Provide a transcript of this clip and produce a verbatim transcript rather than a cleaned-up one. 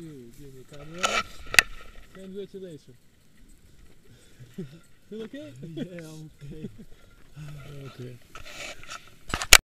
you. Give me cameras. Congratulations. You okay? Yeah, I'm okay. Okay.